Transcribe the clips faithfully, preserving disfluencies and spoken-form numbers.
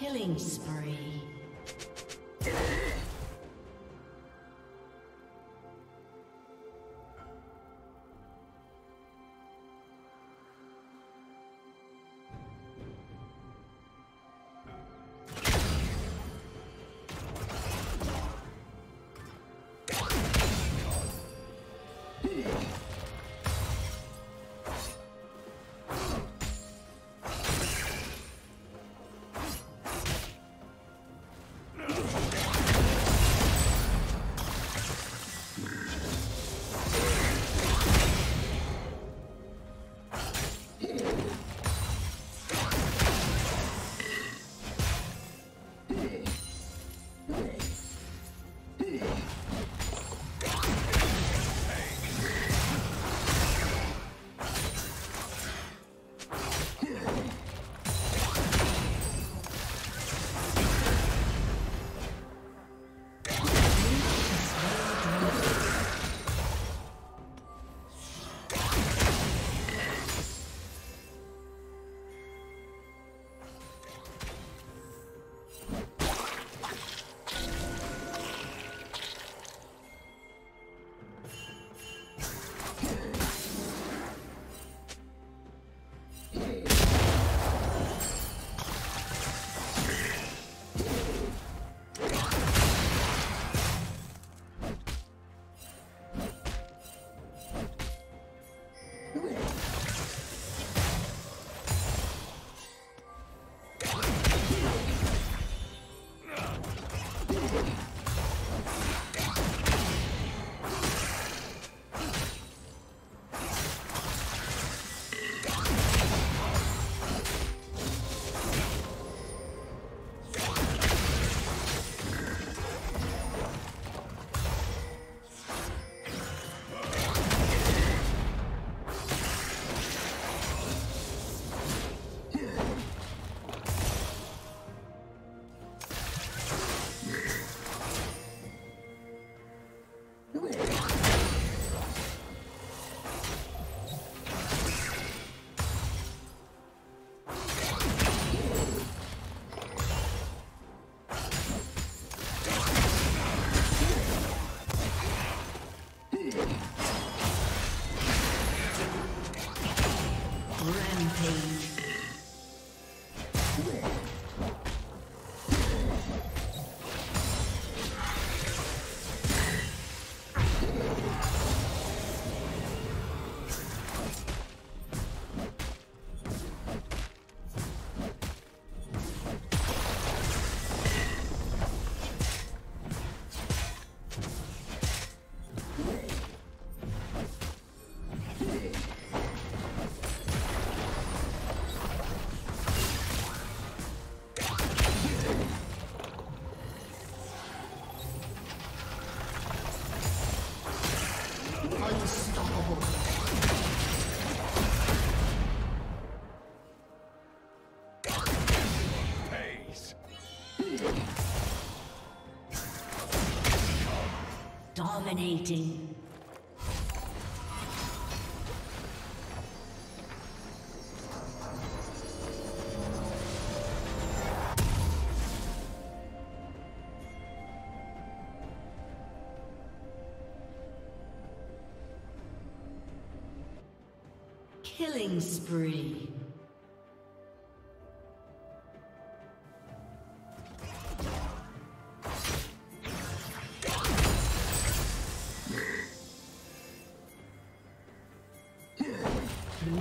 Killing spree. Dominating. Killing spree. Blue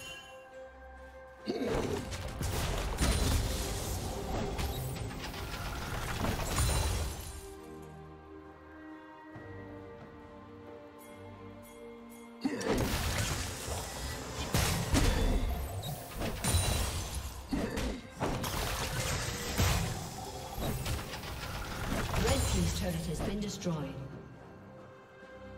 Red team's turret has been destroyed.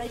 Red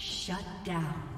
Shut down.